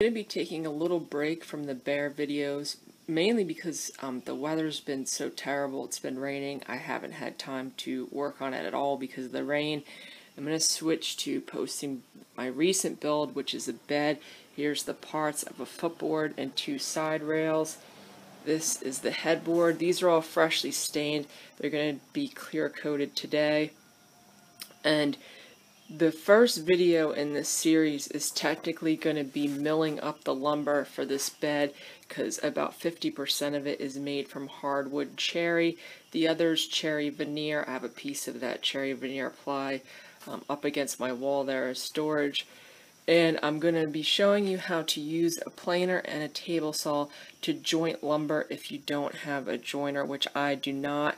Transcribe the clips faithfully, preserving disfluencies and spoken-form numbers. Going to be taking a little break from the bear videos, mainly because um, the weather's been so terrible. It's been raining. I haven't had time to work on it at all because of the rain. I'm going to switch to posting my recent build, which is a bed. Here's the parts of a footboard and two side rails. This is the headboard. These are all freshly stained. They're going to be clear coated today. And the first video in this series is technically going to be milling up the lumber for this bed because about fifty percent of it is made from hardwood cherry. The other is cherry veneer. I have a piece of that cherry veneer ply um, up against my wall there as storage. And I'm going to be showing you how to use a planer and a table saw to joint lumber if you don't have a joiner, which I do not.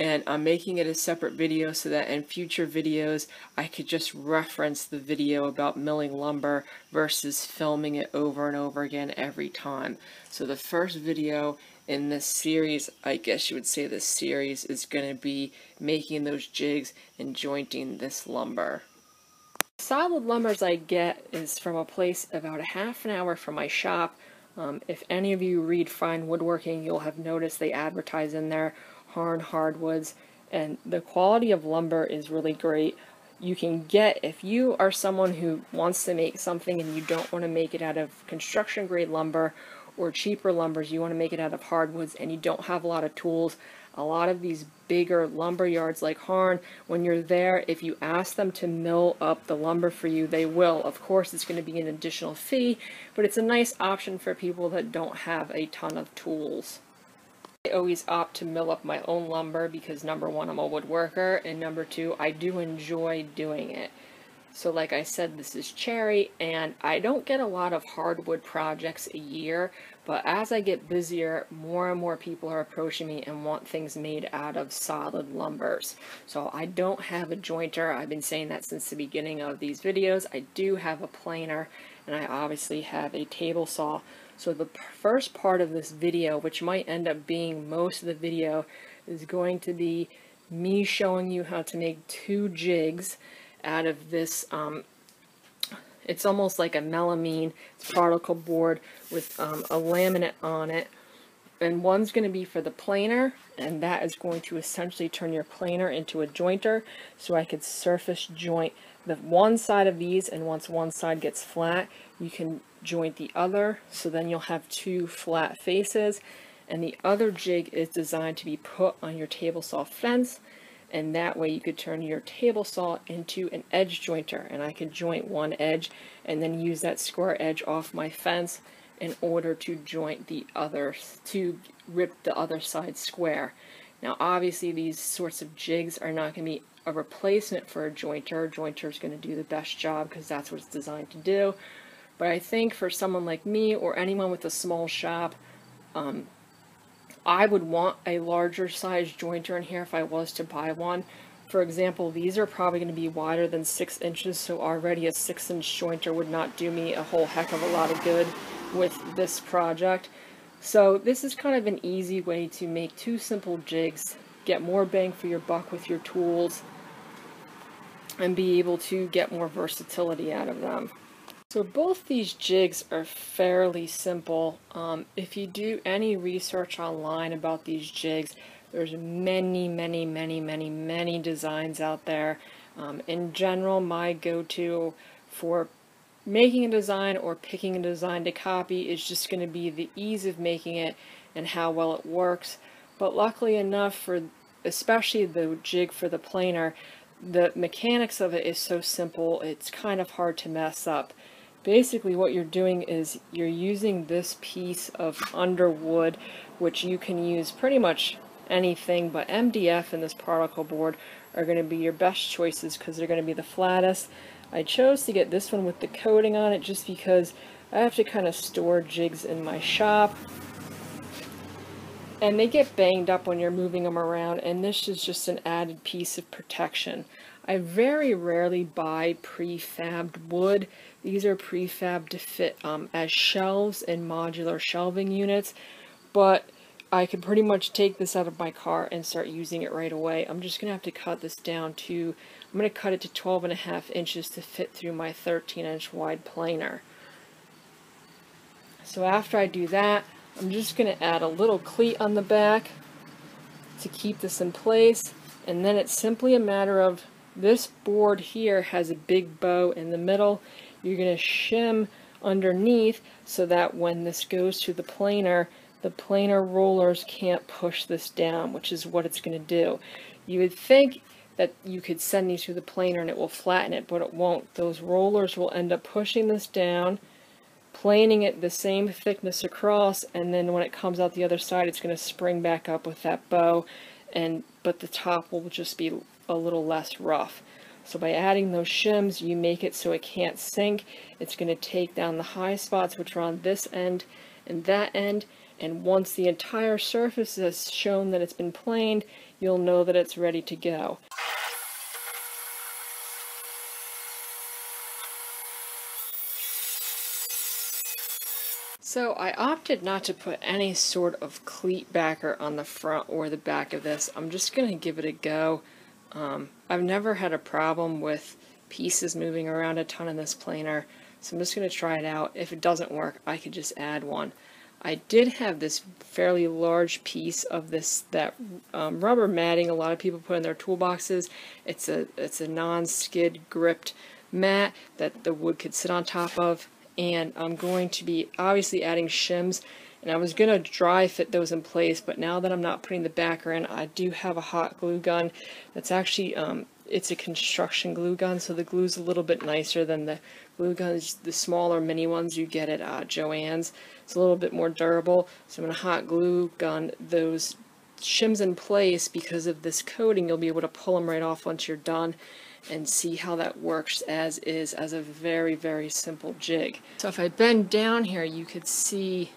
And I'm making it a separate video so that in future videos I could just reference the video about milling lumber versus filming it over and over again every time. So the first video in this series, I guess you would say this series, is going to be making those jigs and jointing this lumber. Solid lumbers I get is from a place about a half an hour from my shop. Um, if any of you read Fine Woodworking, you'll have noticed they advertise in there Harn Hardwoods, and the quality of lumber is really great. You can get, if you are someone who wants to make something and you don't want to make it out of construction grade lumber or cheaper lumbers, you want to make it out of hardwoods and you don't have a lot of tools, a lot of these bigger lumber yards like Harn, when you're there, if you ask them to mill up the lumber for you, they will. Of course, it's going to be an additional fee, but it's a nice option for people that don't have a ton of tools. I always opt to mill up my own lumber because number one, I'm a woodworker, and number two, I do enjoy doing it. So like I said, this is cherry, and I don't get a lot of hardwood projects a year, but as I get busier, more and more people are approaching me and want things made out of solid lumbers. So I don't have a jointer. I've been saying that since the beginning of these videos. I do have a planer, and I obviously have a table saw. So the first part of this video, which might end up being most of the video, is going to be me showing you how to make two jigs out of this. Um, it's almost like a melamine, it's particle board with um, a laminate on it. And one's going to be for the planer, and that is going to essentially turn your planer into a jointer, so I could surface joint the one side of these, and once one side gets flat, you can joint the other, so then you'll have two flat faces. And the other jig is designed to be put on your table saw fence, and that way you could turn your table saw into an edge jointer, and I could joint one edge and then use that square edge off my fence in order to joint the other, to rip the other side square. Now obviously these sorts of jigs are not going to be a replacement for a jointer. A jointer is going to do the best job because that's what it's designed to do. But I think for someone like me or anyone with a small shop, um, I would want a larger size jointer in here if I was to buy one. For example, these are probably going to be wider than six inches, so already a six inch jointer would not do me a whole heck of a lot of good with this project. So this is kind of an easy way to make two simple jigs, get more bang for your buck with your tools, and be able to get more versatility out of them. So both these jigs are fairly simple. Um, if you do any research online about these jigs, there's many, many, many, many, many designs out there. Um, in general, my go-to for making a design or picking a design to copy is just going to be the ease of making it and how well it works. But luckily enough, for especially the jig for the planer, the mechanics of it is so simple, it's kind of hard to mess up. Basically what you're doing is you're using this piece of underwood, which you can use pretty much anything, but M D F and this particle board are going to be your best choices because they're going to be the flattest. I chose to get this one with the coating on it just because I have to kind of store jigs in my shop, and they get banged up when you're moving them around, and this is just an added piece of protection. I very rarely buy prefabbed wood. These are prefabbed to fit um, as shelves and modular shelving units, but I can pretty much take this out of my car and start using it right away. I'm just going to have to cut this down to, I'm going to cut it to twelve and a half inches to fit through my thirteen inch wide planer. So after I do that, I'm just going to add a little cleat on the back to keep this in place, and then it's simply a matter of, this board here has a big bow in the middle. You're going to shim underneath so that when this goes to the planer, the planer rollers can't push this down, which is what it's going to do. You would think that you could send these to the planer and it will flatten it, but it won't. Those rollers will end up pushing this down, planing it the same thickness across, and then when it comes out the other side, it's going to spring back up with that bow, and but the top will just be a little less rough. So by adding those shims, you make it so it can't sink. It's going to take down the high spots, which are on this end and that end, and once the entire surface has shown that it's been planed, you'll know that it's ready to go. So I opted not to put any sort of cleat backer on the front or the back of this. I'm just going to give it a go. Um, I've never had a problem with pieces moving around a ton in this planer, so I'm just going to try it out. If it doesn't work, I could just add one. I did have this fairly large piece of this that um, rubber matting a lot of people put in their toolboxes. It's a it's a non-skid gripped mat that the wood could sit on top of, and I'm going to be obviously adding shims, and I was going to dry fit those in place, but now that I'm not putting the backer in, I do have a hot glue gun that's actually um, it's a construction glue gun, so the glue's a little bit nicer than the glue guns, the smaller mini ones you get at uh, Joann's. It's a little bit more durable, so I'm going to hot glue gun those shims in place. Because of this coating, you'll be able to pull them right off once you're done and see how that works as is, as a very, very simple jig. So if I bend down here, you could see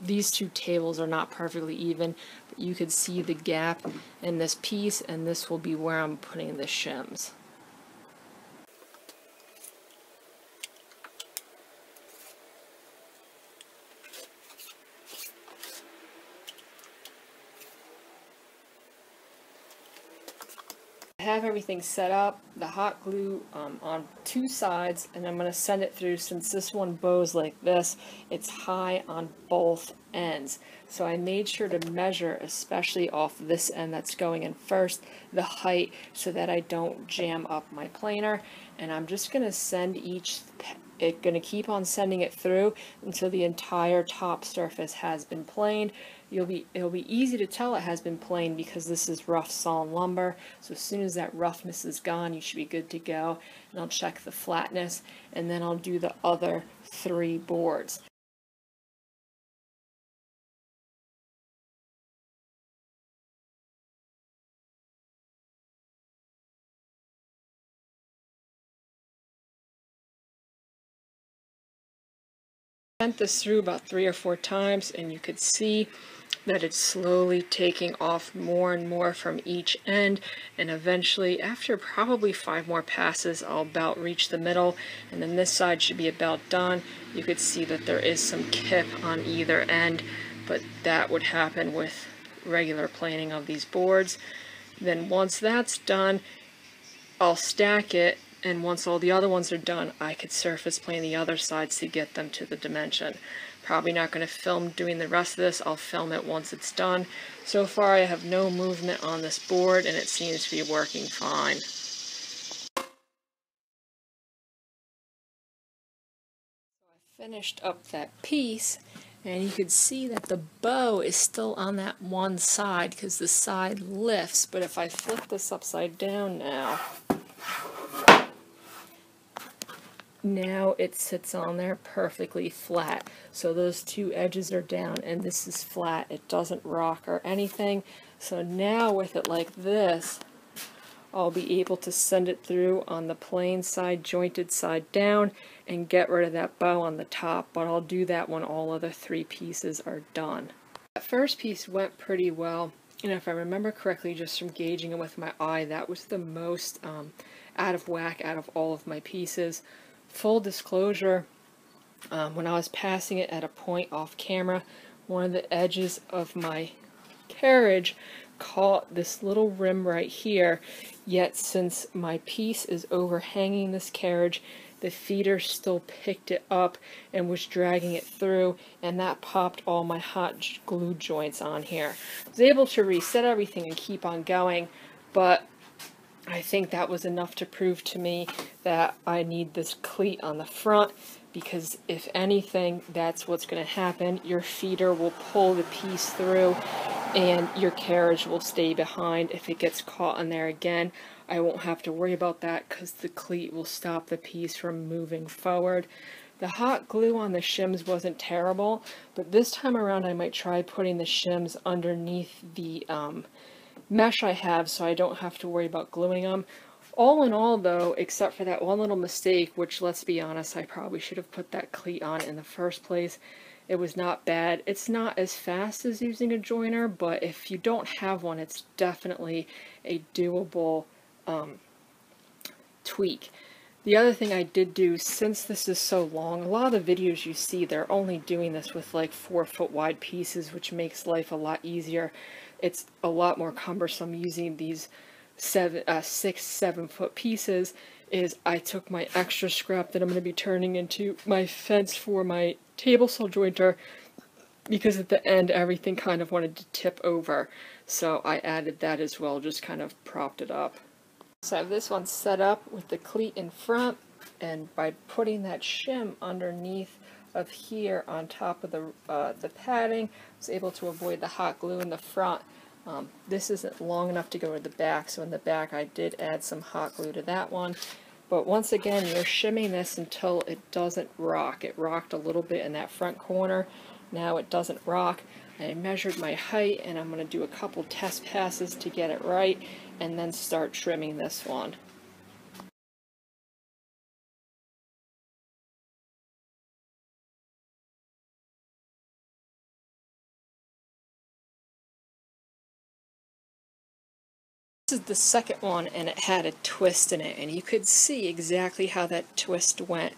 these two tables are not perfectly even, but you could see the gap in this piece, and this will be where I'm putting the shims. I have everything set up, the hot glue um, on two sides, and I'm going to send it through. Since this one bows like this, it's high on both ends, so I made sure to measure, especially off this end that's going in first, the height, so that I don't jam up my planer. And I'm just going to send each it's going to keep on sending it through until the entire top surface has been planed. You'll be, it'll be easy to tell it has been planed because this is rough sawn lumber. So as soon as that roughness is gone, you should be good to go. And I'll check the flatness, and then I'll do the other three boards. I sent this through about three or four times, and you could see that it's slowly taking off more and more from each end, and eventually, after probably five more passes, I'll about reach the middle, and then this side should be about done. You could see that there is some kip on either end, but that would happen with regular planing of these boards. Then once that's done, I'll stack it, and once all the other ones are done, I could surface plane the other sides to get them to the dimension. Probably not going to film doing the rest of this. I'll film it once it's done. So far I have no movement on this board, and it seems to be working fine. I finished up that piece, and you could see that the bow is still on that one side because the side lifts. But if I flip this upside down now, now it sits on there perfectly flat. So those two edges are down, and this is flat. It doesn't rock or anything. So now with it like this, I'll be able to send it through on the plain side, jointed side down, and get rid of that bow on the top. But I'll do that when all other three pieces are done. That first piece went pretty well, and if I remember correctly, just from gauging it with my eye, that was the most um, out of whack out of all of my pieces. Full disclosure, um, when I was passing it at a point off camera, one of the edges of my carriage caught this little rim right here, yet since my piece is overhanging this carriage, the feeder still picked it up and was dragging it through, and that popped all my hot glue joints on here. I was able to reset everything and keep on going, but I think that was enough to prove to me that I need this cleat on the front, because if anything, that's what's going to happen. Your feeder will pull the piece through and your carriage will stay behind. If it gets caught in there again, I won't have to worry about that because the cleat will stop the piece from moving forward. The hot glue on the shims wasn't terrible, but this time around I might try putting the shims underneath the um, mesh I have so I don't have to worry about gluing them. All in all, though, except for that one little mistake, which, let's be honest, I probably should have put that cleat on in the first place, it was not bad. It's not as fast as using a joiner, but if you don't have one, it's definitely a doable um, tweak. The other thing I did do, since this is so long, a lot of the videos you see, they're only doing this with like four foot wide pieces, which makes life a lot easier. It's a lot more cumbersome using these seven, uh, six, seven foot pieces. Is I took my extra scrap that I'm going to be turning into my fence for my table saw jointer, because at the end everything kind of wanted to tip over, so I added that as well, just kind of propped it up. So I have this one set up with the cleat in front, and by putting that shim underneath of here on top of the, uh, the padding, I was able to avoid the hot glue in the front. Um, this isn't long enough to go to the back, so in the back I did add some hot glue to that one. But once again, you're shimming this until it doesn't rock. It rocked a little bit in that front corner. Now it doesn't rock. I measured my height, and I'm going to do a couple test passes to get it right, and then start trimming this one. This is the second one, and it had a twist in it, and you could see exactly how that twist went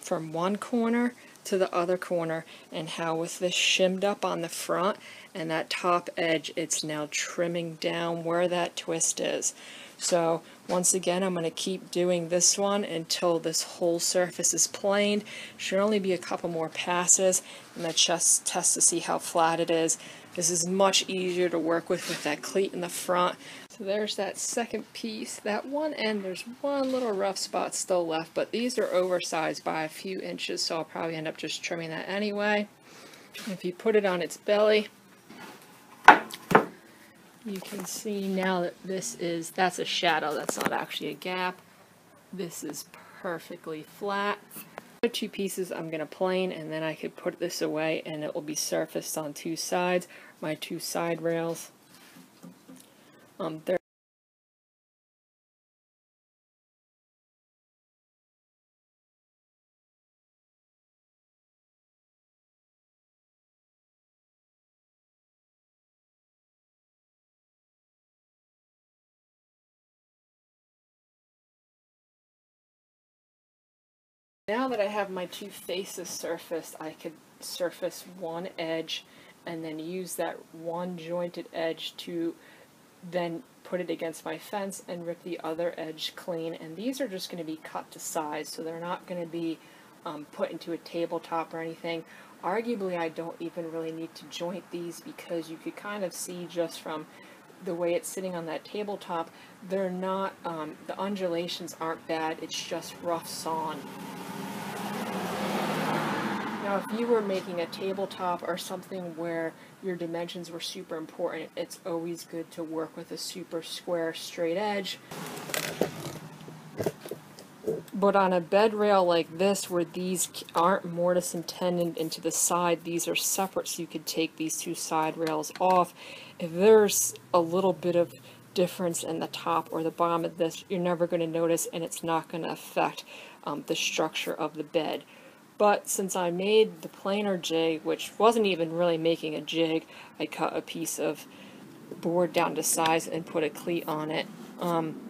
from one corner to the other corner, and how with this shimmed up on the front and that top edge, it's now trimming down where that twist is. So once again, I'm going to keep doing this one until this whole surface is planed. Should only be a couple more passes, and let's just test to see how flat it is. This is much easier to work with with that cleat in the front. So there's that second piece. That one end, there's one little rough spot still left, but these are oversized by a few inches, so I'll probably end up just trimming that anyway. If you put it on its belly, you can see now that this is, that's a shadow, that's not actually a gap. This is perfectly flat. The two pieces I'm going to plane, and then I could put this away and it will be surfaced on two sides, my two side rails. Um, there Now that I have my two faces surfaced, I could surface one edge and then use that one jointed edge to then put it against my fence and rip the other edge clean. And these are just going to be cut to size, so they're not going to be um, put into a tabletop or anything. Arguably, I don't even really need to joint these, because you could kind of see just from the way it's sitting on that tabletop, they're not, um, the undulations aren't bad, it's just rough sawn. Now, if you were making a tabletop or something where your dimensions were super important, it's always good to work with a super square straight edge. But on a bed rail like this, where these aren't mortise and tendon into the side, these are separate, so you could take these two side rails off. If there's a little bit of difference in the top or the bottom of this, you're never going to notice, and it's not going to affect um, the structure of the bed. But since I made the planer jig, which wasn't even really making a jig, I cut a piece of board down to size and put a cleat on it. Um,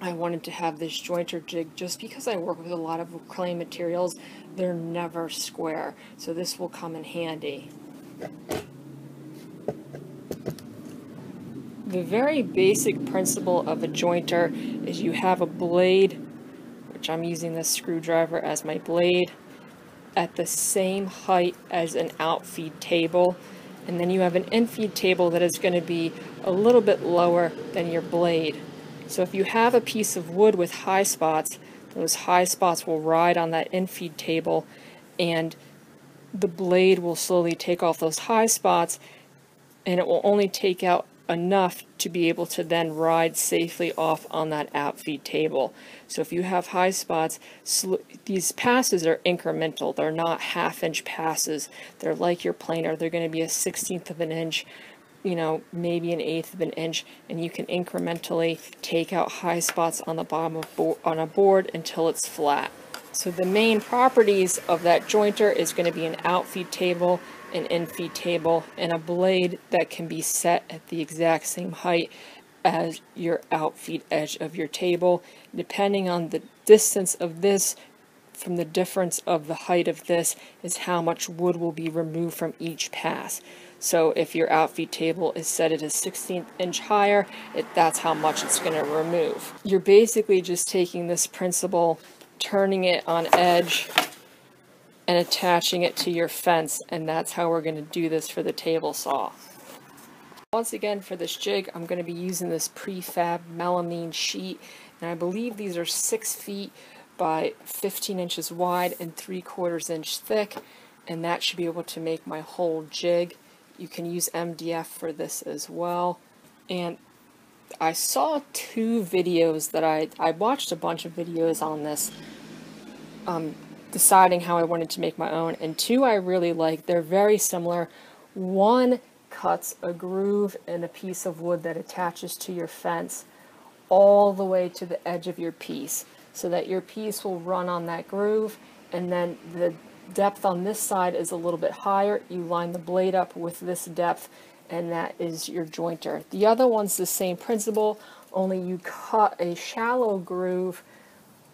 I wanted to have this jointer jig just because I work with a lot of clay materials. They're never square, so this will come in handy. The very basic principle of a jointer is you have a blade which I'm using this screwdriver as my blade, at the same height as an outfeed table. And then you have an infeed table that is going to be a little bit lower than your blade. So if you have a piece of wood with high spots, those high spots will ride on that infeed table, and the blade will slowly take off those high spots, and it will only take out enough to be able to then ride safely off on that outfeed table. So if you have high spots, sl these passes are incremental. They're not half-inch passes. They're like your planer. They're going to be a sixteenth of an inch, you know, maybe an eighth of an inch, and you can incrementally take out high spots on the bottom of bo on a board until it's flat. So the main properties of that jointer is going to be an outfeed table, an infeed table, and a blade that can be set at the exact same height as your outfeed edge of your table. Depending on the distance of this from the difference of the height of this is how much wood will be removed from each pass. So if your outfeed table is set at a sixteenth inch higher, it, that's how much it's going to remove. You're basically just taking this principle, turning it on edge, and attaching it to your fence, and that's how we're going to do this for the table saw. Once again, for this jig, I'm going to be using this prefab melamine sheet, and I believe these are six feet by fifteen inches wide and three quarters inch thick, and that should be able to make my whole jig. You can use M D F for this as well. And I saw two videos that I, I watched a bunch of videos on this, um, deciding how I wanted to make my own, and two I really like. They're very similar. One cuts a groove in a piece of wood that attaches to your fence all the way to the edge of your piece, so that your piece will run on that groove, and then the depth on this side is a little bit higher. You line the blade up with this depth, and that is your jointer. The other one's the same principle, only you cut a shallow groove,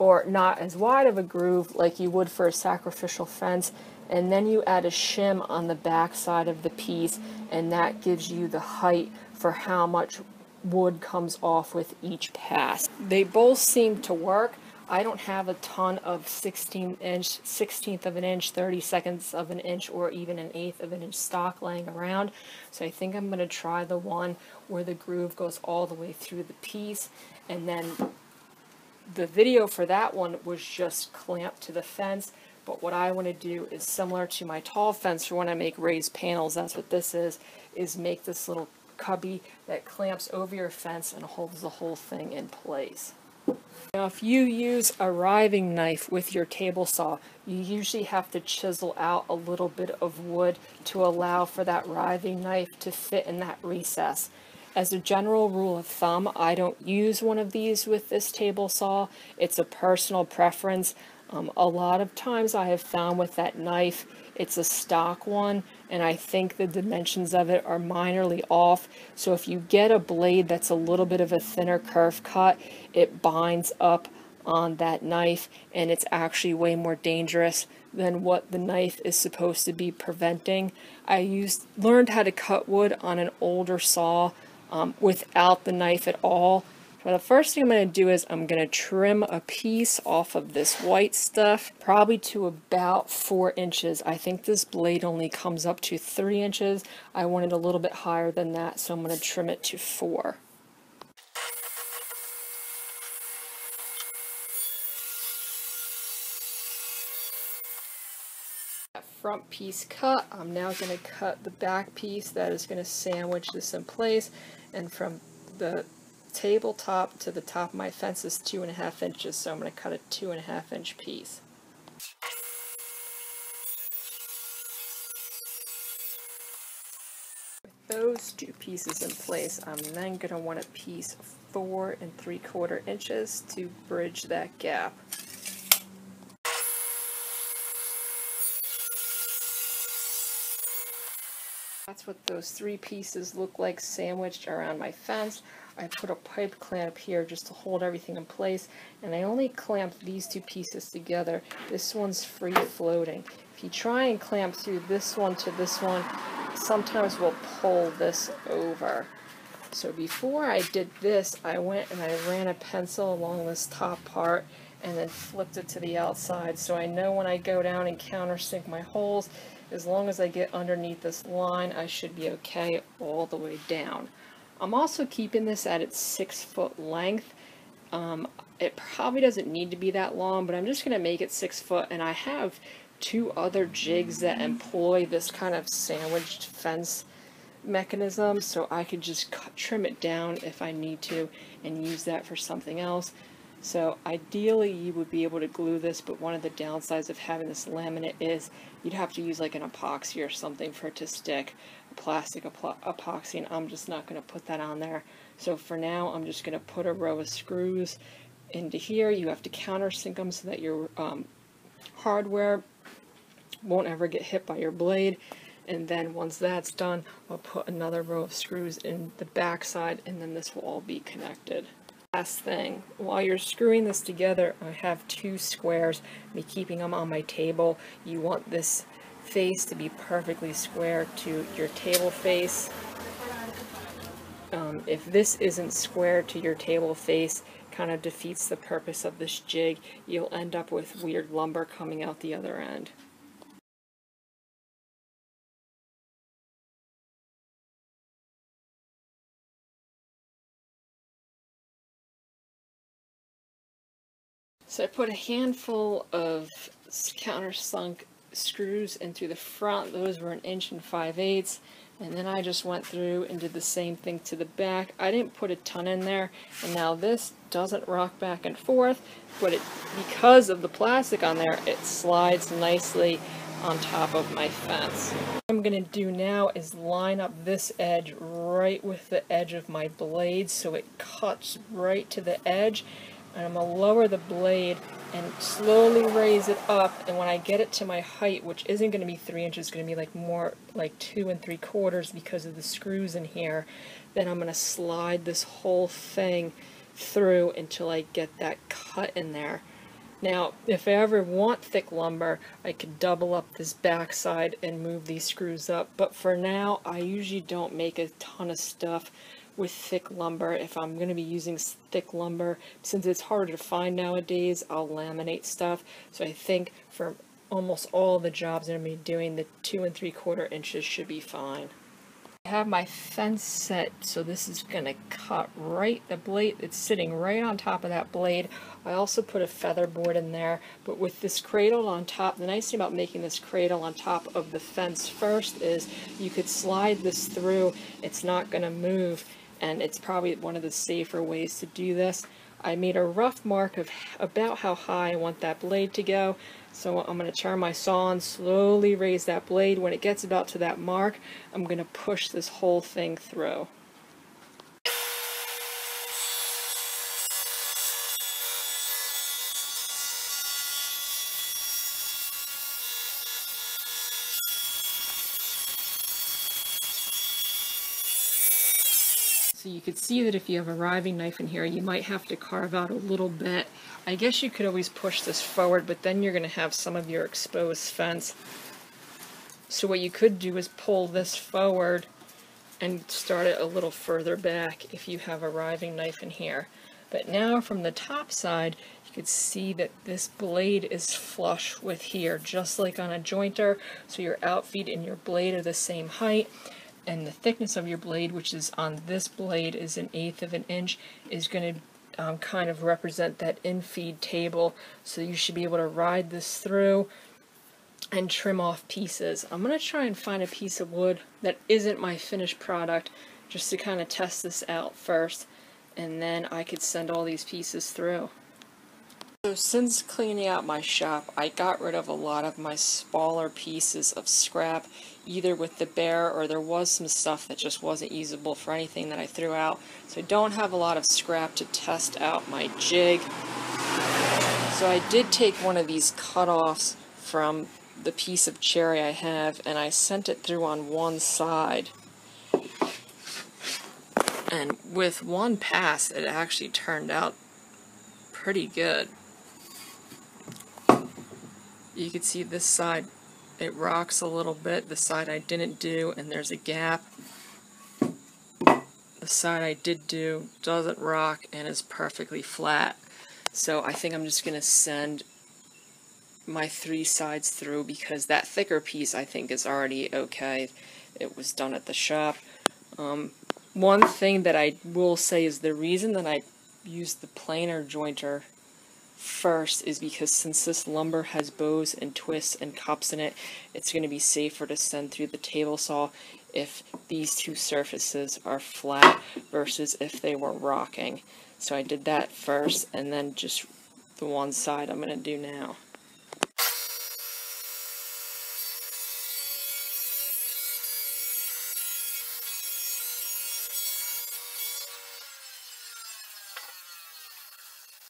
or not as wide of a groove like you would for a sacrificial fence, and then you add a shim on the back side of the piece, and that gives you the height for how much wood comes off with each pass. They both seem to work. I don't have a ton of sixteen inch, sixteenth of an inch, thirty-seconds of an inch, or even an eighth of an inch stock laying around, so I think I'm going to try the one where the groove goes all the way through the piece. And then the video for that one was just clamped to the fence, but what I want to do is similar to my tall fence for when I make raised panels, that's what this is, is make this little cubby that clamps over your fence and holds the whole thing in place. Now, if you use a riving knife with your table saw, you usually have to chisel out a little bit of wood to allow for that riving knife to fit in that recess. As a general rule of thumb, I don't use one of these with this table saw. It's a personal preference. Um, a lot of times I have found with that knife, it's a stock one, and I think the dimensions of it are minorly off. So if you get a blade that's a little bit of a thinner curve cut, it binds up on that knife, and it's actually way more dangerous than what the knife is supposed to be preventing. I used learned how to cut wood on an older saw um, without the knife at all. So the first thing I'm going to do is I'm going to trim a piece off of this white stuff, probably to about four inches. I think this blade only comes up to three inches. I want it a little bit higher than that, so I'm going to trim it to four. That front piece cut, I'm now going to cut the back piece that is going to sandwich this in place, and from the tabletop to the top of my fence is two and a half inches, so I'm going to cut a two and a half inch piece. With those two pieces in place, I'm then going to want a piece of four and three quarter inches to bridge that gap. That's what those three pieces look like sandwiched around my fence. I put a pipe clamp here just to hold everything in place, and I only clamp these two pieces together. This one's free floating. If you try and clamp through this one to this one, sometimes we'll pull this over. So before I did this, I went and I ran a pencil along this top part, and then flipped it to the outside, so I know when I go down and countersink my holes, as long as I get underneath this line, I should be okay all the way down. I'm also keeping this at its six foot length. Um, it probably doesn't need to be that long, but I'm just going to make it six foot, and I have two other jigs that employ this kind of sandwiched fence mechanism, so I could just cut, trim it down if I need to and use that for something else. So ideally you would be able to glue this, but one of the downsides of having this laminate is you'd have to use like an epoxy or something for it to stick, a plastic epoxy, and I'm just not going to put that on there. So for now I'm just going to put a row of screws into here. You have to countersink them so that your um, hardware won't ever get hit by your blade. And then once that's done, I'll put another row of screws in the back side, and then this will all be connected. Last thing, while you're screwing this together, I have two squares. I'll be keeping them on my table. You want this face to be perfectly square to your table face. Um, if this isn't square to your table face, kind of defeats the purpose of this jig. You'll end up with weird lumber coming out the other end. So I put a handful of countersunk screws in through the front. Those were an inch and five eighths. And then I just went through and did the same thing to the back. I didn't put a ton in there. And now this doesn't rock back and forth, but it, because of the plastic on there, it slides nicely on top of my fence. What I'm going to do now is line up this edge right with the edge of my blade so it cuts right to the edge. And I'm going to lower the blade and slowly raise it up, and when I get it to my height, which isn't going to be three inches, it's going to be like more like two and three quarters because of the screws in here, then I'm going to slide this whole thing through until I get that cut in there. Now, if I ever want thick lumber, I could double up this back side and move these screws up, but for now, I usually don't make a ton of stuff with thick lumber. If I'm going to be using thick lumber, since it's harder to find nowadays, I'll laminate stuff. So I think for almost all the jobs that I'm going to be doing, the two and three quarter inches should be fine. I have my fence set, so this is going to cut right, the blade, it's sitting right on top of that blade. I also put a feather board in there, but with this cradle on top, the nice thing about making this cradle on top of the fence first is you could slide this through, it's not going to move, and it's probably one of the safer ways to do this. I made a rough mark of about how high I want that blade to go, so I'm going to turn my saw on, slowly raise that blade. When it gets about to that mark, I'm going to push this whole thing through. So you could see that if you have a riving knife in here, you might have to carve out a little bit. I guess you could always push this forward, but then you're going to have some of your exposed fence. So what you could do is pull this forward and start it a little further back if you have a riving knife in here. But now from the top side, you could see that this blade is flush with here, just like on a jointer. So your outfeed and your blade are the same height, and the thickness of your blade, which is on this blade is an eighth of an inch, is going to um, kind of represent that infeed table, so you should be able to ride this through and trim off pieces. I'm going to try and find a piece of wood that isn't my finished product just to kind of test this out first, and then I could send all these pieces through. So since cleaning out my shop, I got rid of a lot of my smaller pieces of scrap, either with the bear, or there was some stuff that just wasn't usable for anything that I threw out. So I don't have a lot of scrap to test out my jig. So I did take one of these cutoffs from the piece of cherry I have, and I sent it through on one side. And with one pass, it actually turned out pretty good. You can see this side, it rocks a little bit, the side I didn't do, and there's a gap. The side I did do doesn't rock and is perfectly flat. So I think I'm just going to send my three sides through, because that thicker piece I think is already okay. It was done at the shop. Um, one thing that I will say is the reason that I used the planer jointer first is because since this lumber has bows and twists and cups in it, it's going to be safer to send through the table saw if these two surfaces are flat versus if they were rocking. So I did that first, and then just the one side I'm going to do now.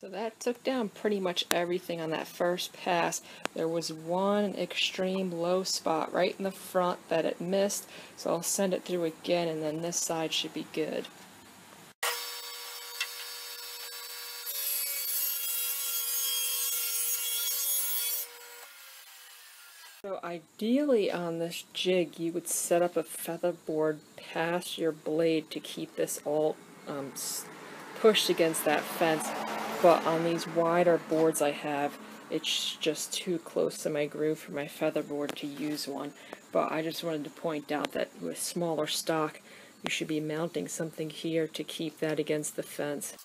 So that took down pretty much everything on that first pass. There was one extreme low spot right in the front that it missed, so I'll send it through again, and then this side should be good. So ideally on this jig you would set up a featherboard past your blade to keep this all um, pushed against that fence. But on these wider boards I have, it's just too close to my groove for my featherboard to use one. But I just wanted to point out that with smaller stock, you should be mounting something here to keep that against the fence.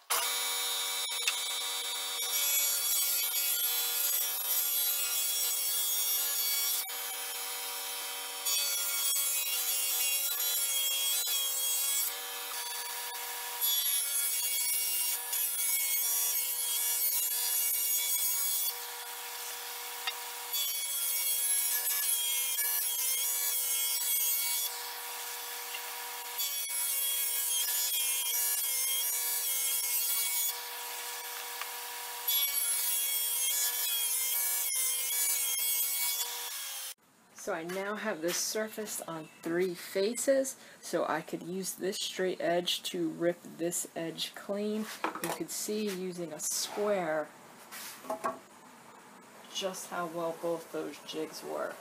So I now have this surface on three faces, so I could use this straight edge to rip this edge clean. You could see using a square just how well both those jigs work.